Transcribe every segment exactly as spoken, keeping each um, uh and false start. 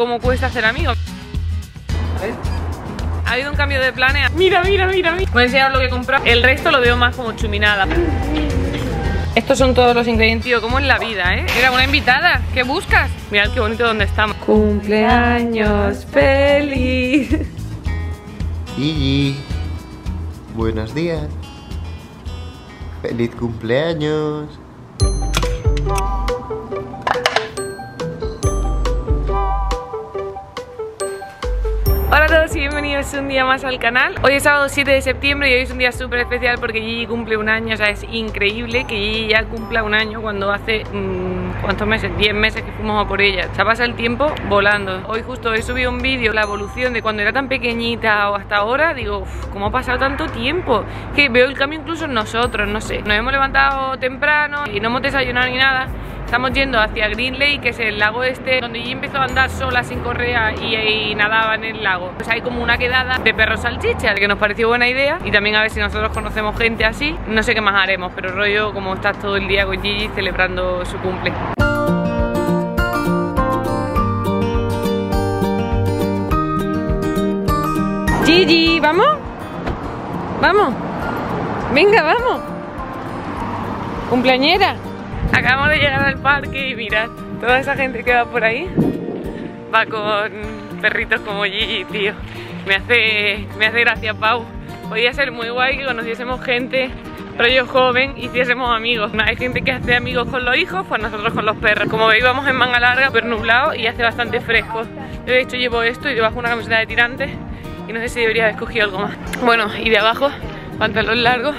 cómo cuesta ser amigos. A ver. Ha habido un cambio de planes. Mira, mira, mira, mira. Voy a enseñaros lo que he comprado. El resto lo veo más como chuminada. Estos son todos los ingredientes. Tío, como en la vida, ¿eh? Era una invitada. ¿Qué buscas? Mirad qué bonito donde estamos. Cumpleaños feliz. Gigi. Buenos días. Feliz cumpleaños. Hola a todos y bienvenidos un día más al canal. Hoy es sábado siete de septiembre y hoy es un día súper especial porque Gigi cumple un año. O sea, es increíble que Gigi ya cumpla un año cuando hace... Mmm, ¿cuántos meses? diez meses que fuimos a por ella. Se pasa el tiempo volando. Hoy justo he subido un vídeo, la evolución de cuando era tan pequeñita o hasta ahora. Digo, uff, ¿cómo ha pasado tanto tiempo? Que veo el cambio incluso en nosotros, no sé. Nos hemos levantado temprano y no hemos desayunado ni nada. Estamos yendo hacia Green Lake, que es el lago este, donde yo empezó a andar sola sin correa y, y nadaba en el lago. Pues hay como una quedada de perros salchicha, que nos pareció buena idea. Y también a ver si nosotros conocemos gente así. No sé qué más haremos, pero rollo como estás todo el día con Gigi celebrando su cumple. Gigi, ¿vamos? ¿Vamos? Venga, vamos. Cumpleañera. Acabamos de llegar al parque y mirad, toda esa gente que va por ahí va con perritos como Gigi, tío. Me hace, me hace gracia, Pau. Podría ser muy guay que conociésemos gente, rollo joven, hiciésemos amigos. Hay gente que hace amigos con los hijos, pues nosotros con los perros. Como veis, vamos en manga larga, pero nublado y hace bastante fresco. Yo de hecho llevo esto y debajo una camiseta de tirantes y no sé si debería haber escogido algo más. Bueno, y de abajo, pantalón largo.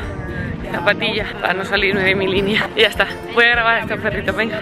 Zapatillas para no salirme de mi línea. Y ya está. Voy a grabar a estos perritos, venga.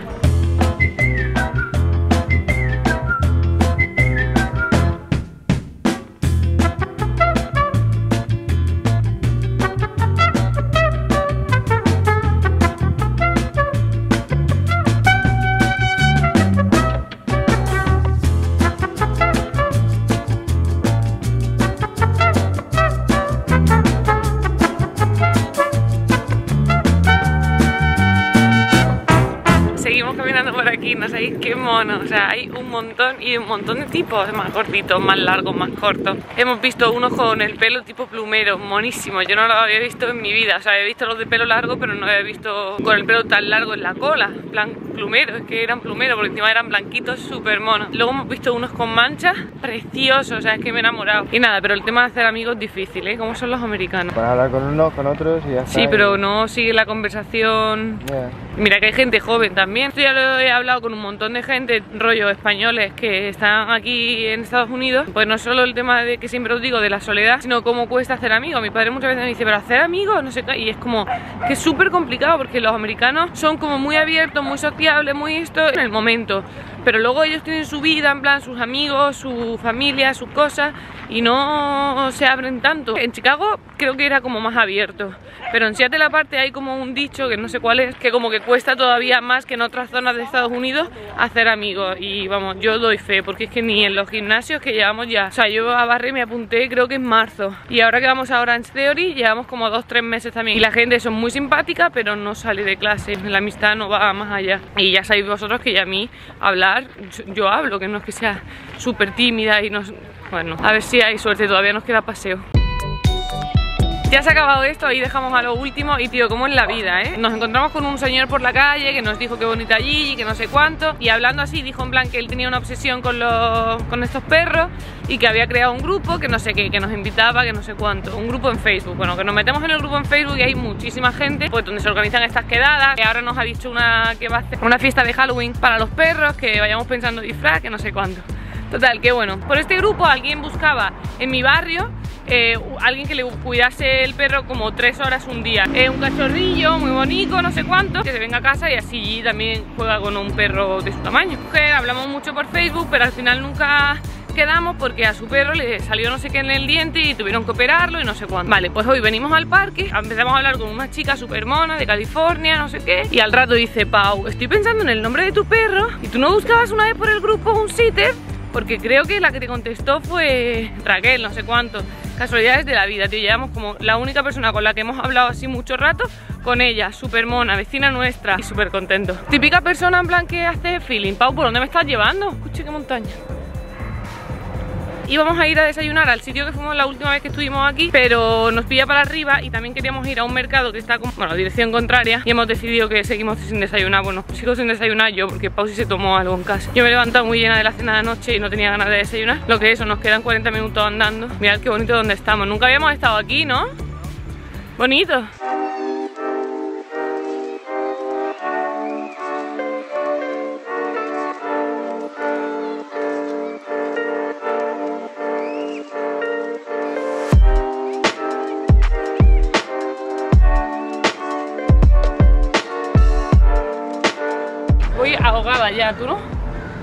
Mono, o sea, hay un montón y un montón de tipos, más cortitos, más largos, más cortos. Hemos visto unos con el pelo tipo plumero, monísimo. Yo no lo había visto en mi vida, o sea, había visto los de pelo largo, pero no había visto con el pelo tan largo en la cola, plan plumero, es que eran plumero, porque encima eran blanquitos, súper monos. Luego hemos visto unos con manchas, preciosos, o sea, es que me he enamorado. Y nada, pero el tema de hacer amigos es difícil, ¿eh? Como son los americanos. Para hablar con unos, con otros y ya está. Sí, pero no sigue la conversación. Yeah. Mira que hay gente joven también. Yo ya lo he hablado con un montón de gente, rollo españoles que están aquí en Estados Unidos. Pues no solo el tema de que siempre os digo de la soledad, sino cómo cuesta hacer amigos. Mi padre muchas veces me dice, pero hacer amigos, no sé qué. Y es como que es súper complicado porque los americanos son como muy abiertos, muy sociables, muy esto en el momento. Pero luego ellos tienen su vida, en plan sus amigos, su familia, sus cosas. Y no se abren tanto. En Chicago creo que era como más abierto. Pero en Seattle aparte hay como un dicho, que no sé cuál es, que como que cuesta todavía más que en otras zonas de Estados Unidos hacer amigos. Y vamos, yo doy fe, porque es que ni en los gimnasios que llevamos ya. O sea, yo a Barry me apunté creo que en marzo. Y ahora que vamos a Orange Theory llevamos como dos tres meses también. Y la gente son muy simpática, pero no sale de clase. La amistad no va más allá. Y ya sabéis vosotros que ya a mí hablar, yo hablo, que no es que sea súper tímida y no... Bueno, a ver si hay suerte, todavía nos queda paseo. Ya se ha acabado esto y dejamos a lo último. Y tío, como en la vida, ¿eh? Nos encontramos con un señor por la calle que nos dijo qué bonita Gigi, que no sé cuánto. Y hablando así, dijo en plan que él tenía una obsesión con, los, con estos perros. Y que había creado un grupo, que no sé qué, que nos invitaba, que no sé cuánto. Un grupo en Facebook. Bueno, que nos metemos en el grupo en Facebook y hay muchísima gente, pues donde se organizan estas quedadas. Que ahora nos ha dicho una que va a hacer una fiesta de Halloween para los perros, que vayamos pensando disfraz, que no sé cuánto. Total, que bueno. Por este grupo alguien buscaba en mi barrio Eh, alguien que le cuidase el perro como tres horas un día. Eh, un cachorrillo muy bonito, no sé cuánto, que se venga a casa y así también juega con un perro de su tamaño. Mujer, hablamos mucho por Facebook, pero al final nunca quedamos porque a su perro le salió no sé qué en el diente y tuvieron que operarlo y no sé cuánto. Vale, pues hoy venimos al parque, empezamos a hablar con una chica super mona de California, no sé qué, y al rato dice, Pau, estoy pensando en el nombre de tu perro y tú no buscabas una vez por el grupo un sitter, porque creo que la que te contestó fue Raquel, no sé cuánto. Casualidades de la vida, tío, llevamos como la única persona con la que hemos hablado así mucho rato, con ella, súper mona, vecina nuestra y súper contento. Típica persona en plan que hace feeling. Pau, ¿por dónde me estás llevando? Escuche, qué montaña. íbamos a ir a desayunar al sitio que fuimos la última vez que estuvimos aquí, pero nos pilla para arriba y también queríamos ir a un mercado que está como, bueno, dirección contraria, y hemos decidido que seguimos sin desayunar. Bueno, sigo sin desayunar yo porque Pau sí se tomó algo en casa. Yo me he levantado muy llena de la cena de noche y no tenía ganas de desayunar. Lo que eso, nos quedan cuarenta minutos andando. Mirad qué bonito donde estamos. Nunca habíamos estado aquí, ¿no? Bonito. Ahogada ya, ¿tú no?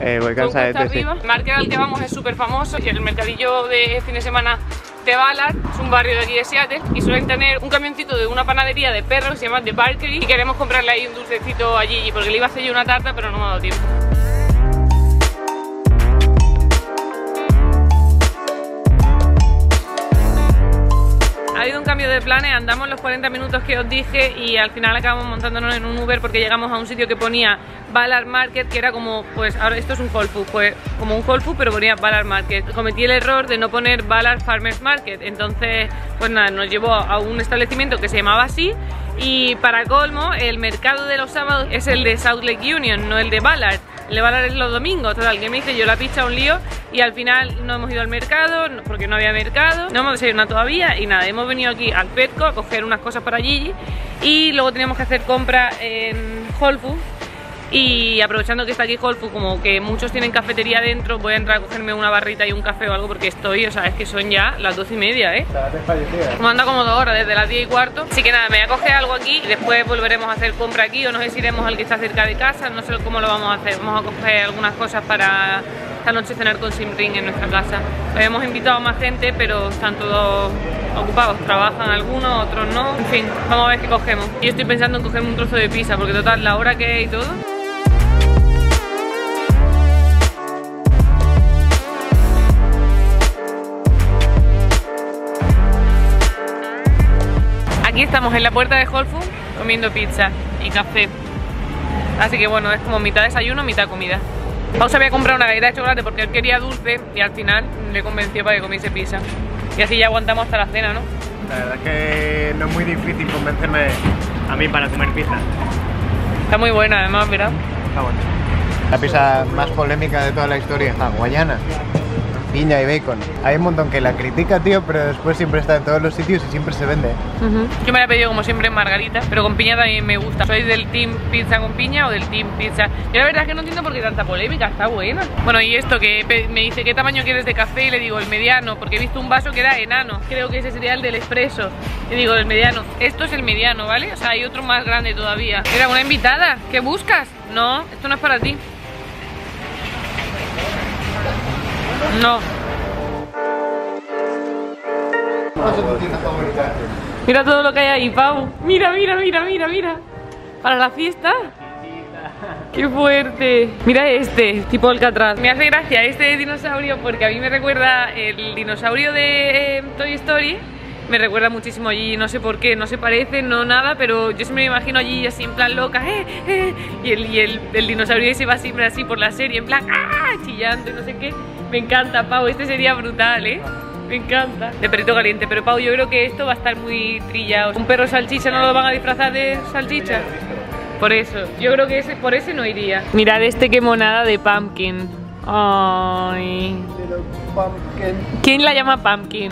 Eh, voy cansada de este, sí. El mercado al que vamos es súper famoso y el mercadillo de fin de semana de Ballard es un barrio de aquí de Seattle y suelen tener un camioncito de una panadería de perros que se llama The Barkery y queremos comprarle ahí un dulcecito a Gigi porque le iba a hacer yo una tarta pero no me ha dado tiempo. Ha habido un cambio de planes, andamos los cuarenta minutos que os dije y al final acabamos montándonos en un Uber porque llegamos a un sitio que ponía Ballard Market, que era como, pues ahora esto es un Whole Foods, pues como un Whole Foods pero ponía Ballard Market. Cometí el error de no poner Ballard Farmers Market, entonces pues nada, nos llevó a un establecimiento que se llamaba así. Y para colmo, el mercado de los sábados es el de South Lake Union, no el de Ballard. El de Ballard es los domingos. Total, que me hice yo la pizza un lío y al final no hemos ido al mercado porque no había mercado, no hemos desayunado todavía y nada, hemos venido aquí al Petco a coger unas cosas para Gigi y luego tenemos que hacer compra en Whole Foods. Y aprovechando que está aquí Whole Foods, como que muchos tienen cafetería dentro, voy a entrar a cogerme una barrita y un café o algo porque estoy, o sea, es que son ya las doce y media, ¿eh? Me anda como dos horas, desde las diez y cuarto. Así que nada, me voy a coger algo aquí y después volveremos a hacer compra aquí, o no sé si iremos al que está cerca de casa, no sé cómo lo vamos a hacer. Vamos a coger algunas cosas para esta noche cenar con Simrin en nuestra casa. Hemos invitado a más gente, pero están todos ocupados, trabajan algunos, otros no. En fin, vamos a ver qué cogemos. Yo estoy pensando en cogerme un trozo de pizza porque total, la hora que es y todo. Aquí estamos en la puerta de Whole Foods comiendo pizza y café. Así que bueno, es como mitad desayuno, mitad comida. Pau se había comprado una galleta de chocolate porque él quería dulce y al final le convenció para que comiese pizza. Y así ya aguantamos hasta la cena, ¿no? La verdad es que no es muy difícil convencerme a mí para comer pizza. Está muy buena además, ¿verdad? Está buena. La pizza más polémica de toda la historia, hawaiana. Piña y bacon. Hay un montón que la critica, tío, pero después siempre está en todos los sitios y siempre se vende. Uh-huh. Yo me la he pedido como siempre en margarita, pero con piña también me gusta. ¿Sois del team pizza con piña o del team pizza? Yo la verdad es que no entiendo por qué tanta polémica, está buena. Bueno, y esto que me dice, ¿qué tamaño quieres de café? Y le digo, el mediano, porque he visto un vaso que era enano. Creo que ese sería el del expreso. Le digo, el mediano. Esto es el mediano, ¿vale? O sea, hay otro más grande todavía. Era una invitada. ¿Qué buscas? No, esto no es para ti. No. ¿Cuál es tu tienda favorita? Mira todo lo que hay ahí, Pau. Mira, mira, mira, mira, mira. Para la fiesta. ¡Qué fuerte! Mira este, tipo Alcatraz. Me hace gracia este dinosaurio porque a mí me recuerda el dinosaurio de eh, Toy Story. Me recuerda muchísimo allí, no sé por qué, no se parece, no nada, pero yo siempre me imagino allí así en plan loca, eh, eh, y, el, y el, el dinosaurio ese va siempre así por la serie, en plan, ah, chillando y no sé qué. Me encanta, Pau, este sería brutal, ¿eh? Me encanta. De perrito caliente, pero Pau, yo creo que esto va a estar muy trillado. Un perro salchicha no lo van a disfrazar de salchicha. Por eso, yo creo que ese, por ese no iría. Mirad este, qué monada de pumpkin. Ay. ¿Quién la llama pumpkin?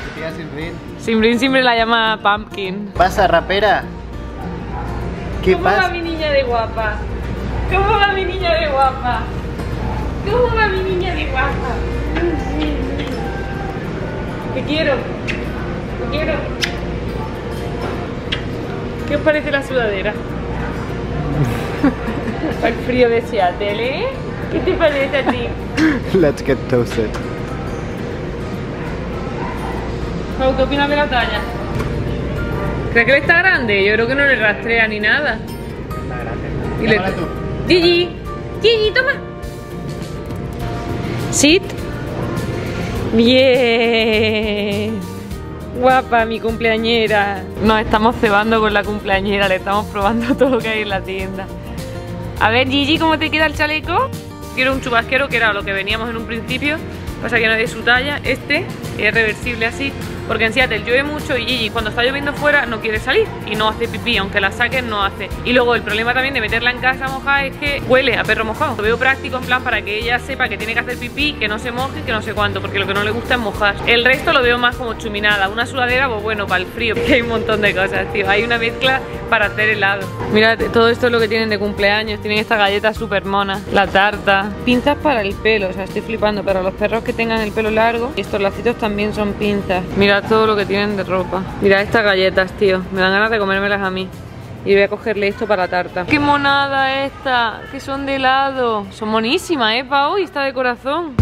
Simrin siempre la llama pumpkin. ¿Pasa, rapera? ¿Qué pasa? ¿Cómo va mi niña de guapa? ¿Cómo va mi niña de guapa? ¿Cómo va mi niña de guapa? Te quiero, te quiero. ¿Qué os parece la sudadera? El frío de Seattle, ¿eh? ¿Qué te parece a ti? Let's get toasted. ¿Qué opinas de la talla? ¿Crees que le está grande? Yo creo que no le rastrea ni nada. Está grande. Y le... tú. Gigi, Gigi, toma. Sit. Bien. Guapa, mi cumpleañera. Nos estamos cebando con la cumpleañera, le estamos probando todo lo que hay en la tienda. A ver, Gigi, ¿cómo te queda el chaleco? Quiero un chubasquero, que era lo que veníamos en un principio. pasa que no es de su talla. Este es reversible así, porque en Seattle llueve mucho y Gigi cuando está lloviendo fuera no quiere salir y no hace pipí, aunque la saquen no hace. Y luego el problema también de meterla en casa mojada es que huele a perro mojado. Lo veo práctico en plan para que ella sepa que tiene que hacer pipí, que no se moje, que no sé cuánto, porque lo que no le gusta es mojar. El resto lo veo más como chuminada, una sudadera, pues bueno, para el frío, que hay un montón de cosas, tío, hay una mezcla para hacer helado. Mirad, todo esto es lo que tienen de cumpleaños, tienen esta galleta súper mona, la tarta, pinzas para el pelo, o sea, estoy flipando, pero los perros que tengan el pelo largo, estos lacitos también son pinzas. Mirad todo lo que tienen de ropa. Mira estas galletas, tío. Me dan ganas de comérmelas a mí. Y voy a cogerle esto para la tarta. ¡Qué monada esta! ¡Que son de helado! Son monísimas, ¿eh, Pau? Y está de corazón.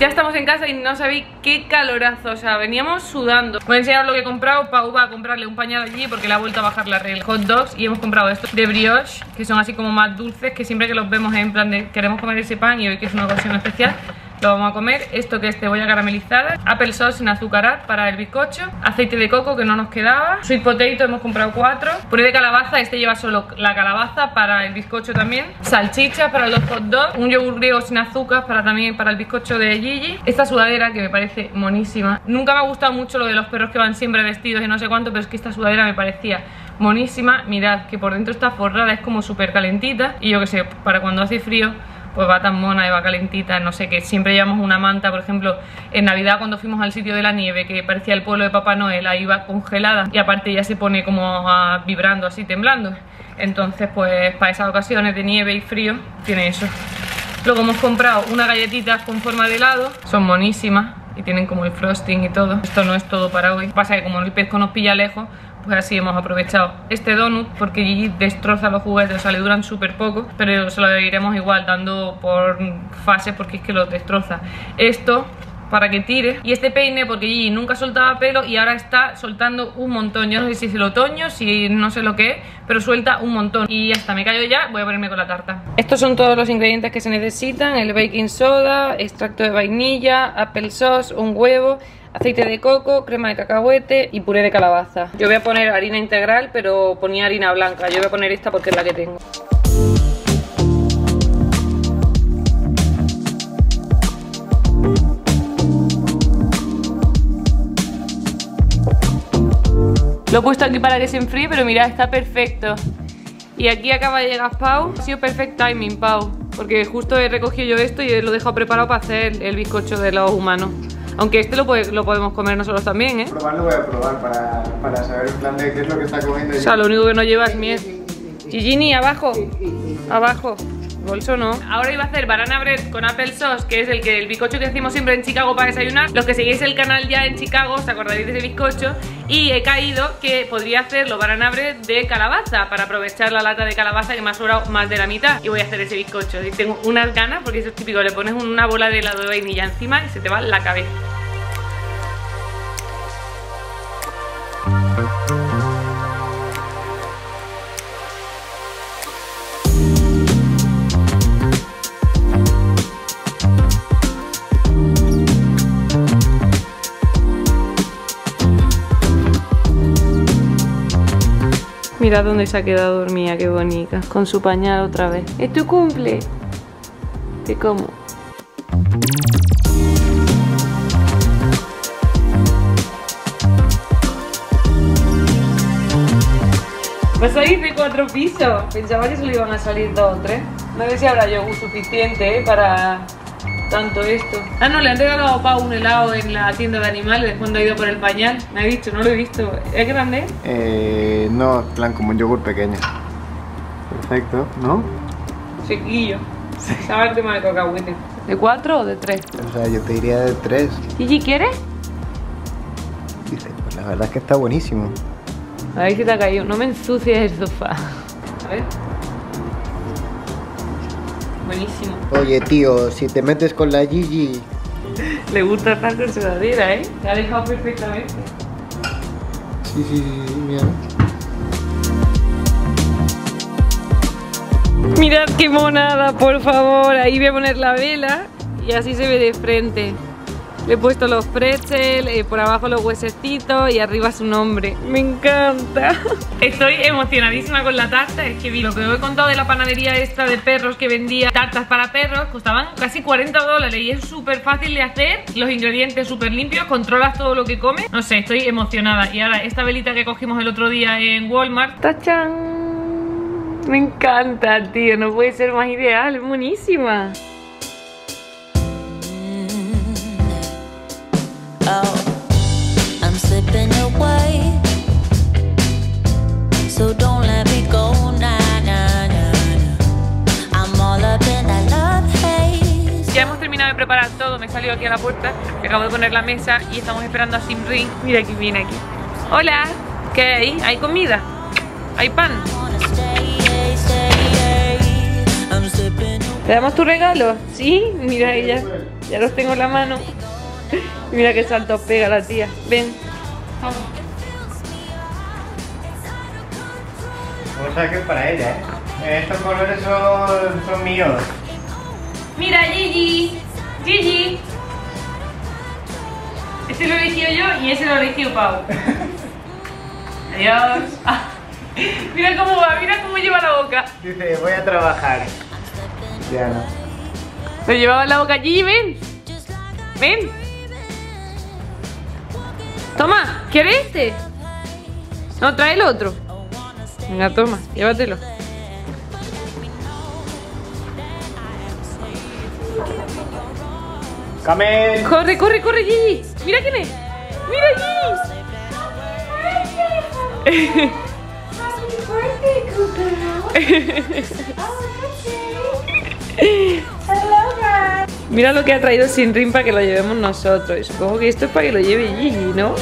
Ya estamos en casa y no sabéis qué calorazo, o sea, veníamos sudando. Voy a enseñaros lo que he comprado. Pau va a comprarle un pañal allí porque le ha vuelto a bajar la regla. Hot dogs, y hemos comprado estos de brioche, que son así como más dulces, que siempre que los vemos es en plan de queremos comer ese pan y hoy que es una ocasión especial lo vamos a comer. Esto que es cebolla caramelizada, apple sauce sin azucarar para el bizcocho, aceite de coco que no nos quedaba, sweet potato, hemos comprado cuatro, puré de calabaza, este lleva solo la calabaza para el bizcocho también, salchichas para los hot dogs, un yogur griego sin azúcar para también para el bizcocho de Gigi, esta sudadera que me parece monísima. Nunca me ha gustado mucho lo de los perros que van siempre vestidos y no sé cuánto, pero es que esta sudadera me parecía monísima. Mirad que por dentro está forrada, es como súper calentita y yo que sé, para cuando hace frío pues va tan mona y va calentita, no sé, que siempre llevamos una manta, por ejemplo, en Navidad cuando fuimos al sitio de la nieve, que parecía el pueblo de Papá Noel, ahí va congelada y aparte ya se pone como a, vibrando así, temblando. Entonces pues para esas ocasiones de nieve y frío tiene eso. Luego hemos comprado unas galletitas con forma de helado, son monísimas y tienen como el frosting y todo. Esto no es todo para hoy, pasa que como el pesco nos pilla lejos, pues así hemos aprovechado este donut, porque Gigi destroza los juguetes, o sea, le duran súper poco, pero se lo iremos igual dando por fases porque es que los destroza. Esto para que tire, y este peine porque Gigi nunca soltaba pelo y ahora está soltando un montón. Yo no sé si es el otoño, si no sé lo que es, pero suelta un montón. Y ya está, me callo ya, voy a ponerme con la tarta. Estos son todos los ingredientes que se necesitan: el baking soda, extracto de vainilla, apple sauce, un huevo, aceite de coco, crema de cacahuete y puré de calabaza. Yo voy a poner harina integral, pero ponía harina blanca, yo voy a poner esta porque es la que tengo. Lo he puesto aquí para que se enfríe, pero mirad, está perfecto. Y aquí acaba de llegar Pau. Ha sido perfect timing, Pau, porque justo he recogido yo esto y lo he dejado preparado para hacer el bizcocho de los humanos. Aunque este lo, puede, lo podemos comer nosotros también, ¿eh? Probarlo voy a probar para, para saber en plan de qué es lo que está comiendo. O sea, lo único que no lleva es miel. Gigini, abajo. Abajo. Bolso no. Ahora iba a hacer banana bread con apple sauce, que es el que el bizcocho que hacemos siempre en Chicago para desayunar. Los que seguís el canal ya en Chicago os acordaréis de ese bizcocho. Y he caído que podría hacerlo banana bread de calabaza, para aprovechar la lata de calabaza que me ha sobrado más de la mitad. Y voy a hacer ese bizcocho. Y tengo unas ganas porque eso es típico, le pones una bola de helado de vainilla encima y se te va la cabeza. Mirad dónde se ha quedado dormida, qué bonita. Con su pañal otra vez. ¡Es tu cumple! ¿Qué como? Va a salir de cuatro pisos. Pensaba que solo iban a salir dos o tres. No sé si habrá yogur suficiente, ¿eh? Para tanto esto. Ah, no, le han regalado a Pau un helado en la tienda de animales cuando ha ido por el pañal. Me ha dicho, no lo he visto. ¿Es grande? Eh... No, plan como un yogur pequeño. Perfecto, ¿no? Sequillo. Sí. Sabe el tema de cacahuete. ¿De cuatro o de tres? O sea, yo te diría de tres. ¿Gigi quiere? Dice, pues la verdad es que está buenísimo. A ver si te ha caído. No me ensucies el sofá. A ver. Buenísimo. Oye, tío, si te metes con la Gigi. Le gusta tanto su sudadera, ¿eh? Te ha dejado perfectamente. Sí, sí, sí, mira. Mirad qué monada, por favor. Ahí voy a poner la vela y así se ve de frente. Le he puesto los pretzels, eh, por abajo los huesecitos y arriba su nombre. ¡Me encanta! Estoy emocionadísima con la tarta. Es que vi lo que os he contado de la panadería esta de perros que vendía tartas para perros. Costaban casi cuarenta dólares y es súper fácil de hacer. Los ingredientes súper limpios, controlas todo lo que comes. No sé, estoy emocionada. Y ahora esta velita que cogimos el otro día en Walmart. ¡Tachán! Me encanta, tío. No puede ser más ideal. Es buenísima. Ya hemos terminado de preparar todo. Me he salido aquí a la puerta. Acabo de poner la mesa y estamos esperando a Simrin. Mira que viene aquí. Hola. ¿Qué hay? ¿Hay comida? ¿Hay pan? ¿Te damos tu regalo? Sí, mira ella. Ya los tengo en la mano. Mira qué saltos pega la tía. Ven. Vamos. O sea que es para ella, ¿eh? Estos colores son, son míos. Mira, Gigi. Gigi. Este lo elegí yo y ese lo eligió Pau. Adiós. Mira cómo va, mira cómo lleva la boca. Dice, voy a trabajar. Ya no. Lo llevaba en la boca. Gigi, ven. Ven. Toma, ¿quieres este? No, trae el otro. Venga, toma, llévatelo. ¡Camel! Corre, corre, corre, Gigi. Mira quién es. Mira, Gigi. Mira lo que ha traído Simrin para que lo llevemos nosotros. Y supongo que esto es para que lo lleve Gigi, ¿no?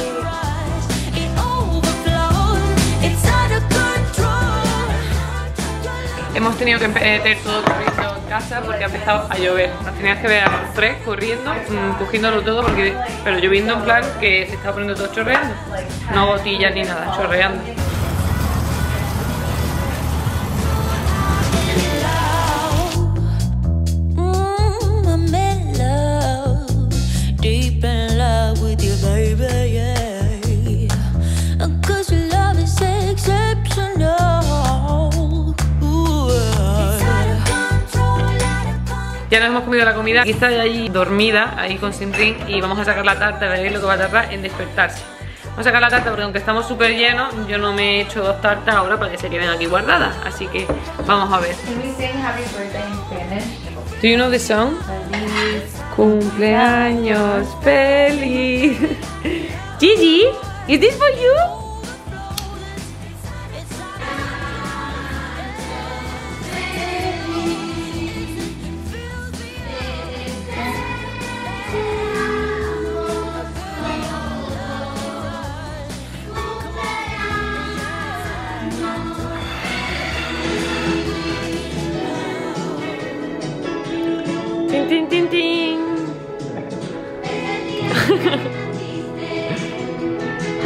Hemos tenido que meter todo corriendo en casa porque ha empezado a llover. Nos teníamos que ver a los tres corriendo, mmm, cogiéndolo todo, porque, pero lloviendo en plan que se está poniendo todo chorreando. No gotillas ni nada, chorreando. Ya nos hemos comido la comida. Aquí está allí dormida, ahí con Simrin, y vamos a sacar la tarta, veréis lo que va a tardar en despertarse. Vamos a sacar la tarta porque aunque estamos súper llenos, yo no me he hecho dos tartas ahora para que se queden aquí guardadas. Así que vamos a ver. Do you know the song? Feliz cumpleaños feliz. Gigi, is this for you? Tin, tin, tin.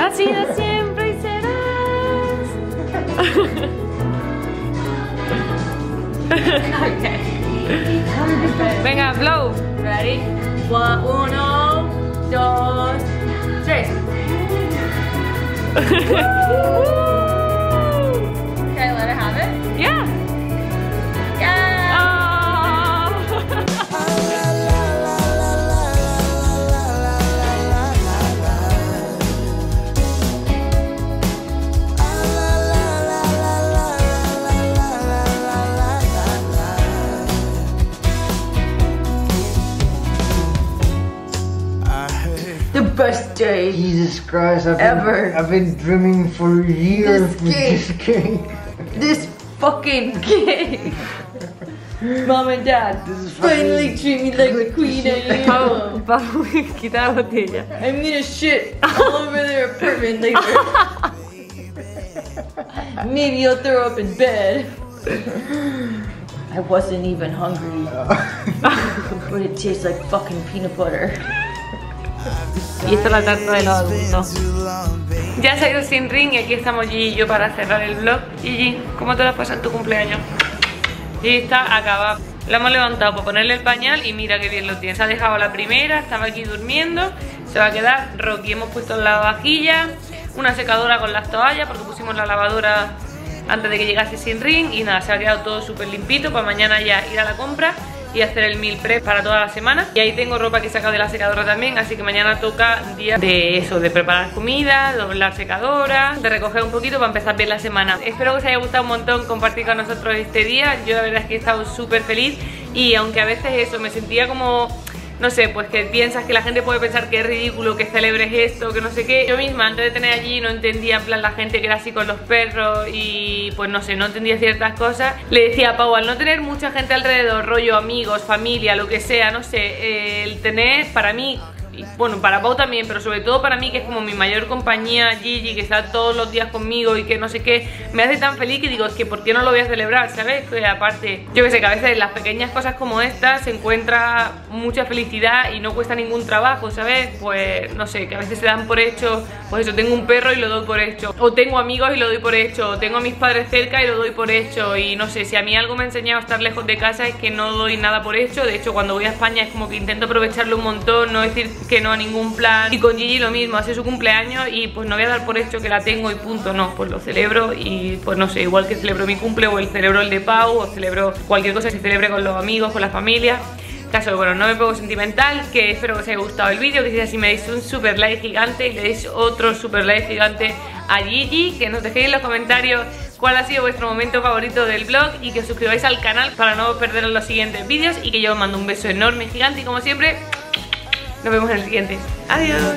Ha sido siempre y serás. Okay. Venga, blow. Ready? Uno, dos, tres. Can I let her have it? Yeah. Best day Jesus Christ, I've ever. Been, I've been dreaming for years this with this cake. This fucking cake. Mom and Dad, this is finally treat me like the queen of you. Pau, Pau, quita la botella. I'm gonna shit all over their apartment later. Maybe I'll throw up in bed. I wasn't even hungry. But it tastes like fucking peanut butter. Y esta es la tarta de los adultos. Ya se ha ido Simrin y aquí estamos Gigi y yo para cerrar el vlog. Gigi, ¿cómo te lo has pasado en tu cumpleaños? Gigi está acabada. Lo hemos levantado para ponerle el pañal y mira qué bien lo tiene. Se ha dejado la primera, estaba aquí durmiendo, se va a quedar Rocky. Hemos puesto la vajilla, una secadora con las toallas porque pusimos la lavadora antes de que llegase Simrin y nada, se ha quedado todo súper limpito para mañana ya ir a la compra y hacer el meal prep para toda la semana. Y ahí tengo ropa que he sacado de la secadora también, así que mañana toca día de eso, de preparar comida, doblar secadora, de recoger un poquito para empezar bien la semana. Espero que os haya gustado un montón compartir con nosotros este día. Yo la verdad es que he estado súper feliz y aunque a veces eso, me sentía como... no sé, pues que piensas que la gente puede pensar que es ridículo, que celebres esto, que no sé qué. Yo misma antes de tener allí no entendía, en plan, la gente que era así con los perros y pues no sé, no entendía ciertas cosas. Le decía a Pau, al no tener mucha gente alrededor, rollo amigos, familia, lo que sea, no sé, eh, el tener para mí, y bueno, para Pau también, pero sobre todo para mí que es como mi mayor compañía, Gigi, que está todos los días conmigo y que no sé qué, me hace tan feliz que digo, es que ¿por qué no lo voy a celebrar? ¿Sabes? Que aparte, yo que sé, que a veces en las pequeñas cosas como estas se encuentra mucha felicidad y no cuesta ningún trabajo, ¿sabes? Pues no sé, que a veces se dan por hecho, pues eso, tengo un perro y lo doy por hecho, o tengo amigos y lo doy por hecho, o tengo a mis padres cerca y lo doy por hecho, y no sé, si a mí algo me ha enseñado a estar lejos de casa es que no doy nada por hecho. De hecho, cuando voy a España es como que intento aprovecharlo un montón, no decir que no a ningún plan. Y con Gigi lo mismo, hace su cumpleaños y pues no voy a dar por hecho que la tengo y punto, no, pues lo celebro y pues no sé, igual que celebro mi cumple o el celebro el de Pau o celebro cualquier cosa que se celebre con los amigos, con la familia. Caso, bueno, no me pongo sentimental, que espero que os haya gustado el vídeo, que si es así me deis un super like gigante y le deis otro super like gigante a Gigi, que nos dejéis en los comentarios cuál ha sido vuestro momento favorito del vlog y que os suscribáis al canal para no perderos los siguientes vídeos y que yo os mando un beso enorme gigante y como siempre... nos vemos en el siguiente. Adiós.